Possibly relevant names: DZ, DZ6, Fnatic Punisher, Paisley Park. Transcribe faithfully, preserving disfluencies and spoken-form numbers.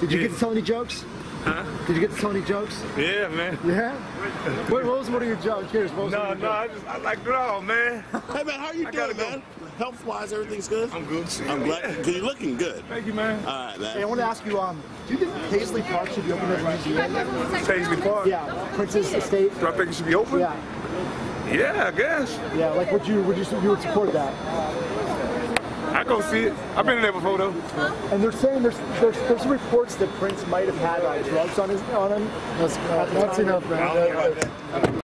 Did you yeah. get to tell any jokes? Huh? Did you get to tell any jokes? Yeah, man. Yeah? What, what was one of your jokes? Here's what was no, one no, I, just, I like it all, man. Hey, man, how are you I doing, man? Health-wise, everything's good? I'm good. I'm glad. You're looking good. Thank you, man. All right, man. Hey, I want to ask you, um, do you think Paisley Park should be open right. as a museum? Paisley Park? Yeah, Princess Estate. Do I think it should be open? Yeah. Yeah, I guess. Yeah, like, would you, would you, you would support that? I go see it. I've been in there before, though. And they're saying there's there's, there's some reports that Prince might have had like, drugs on his on him. That's, that's enough, man.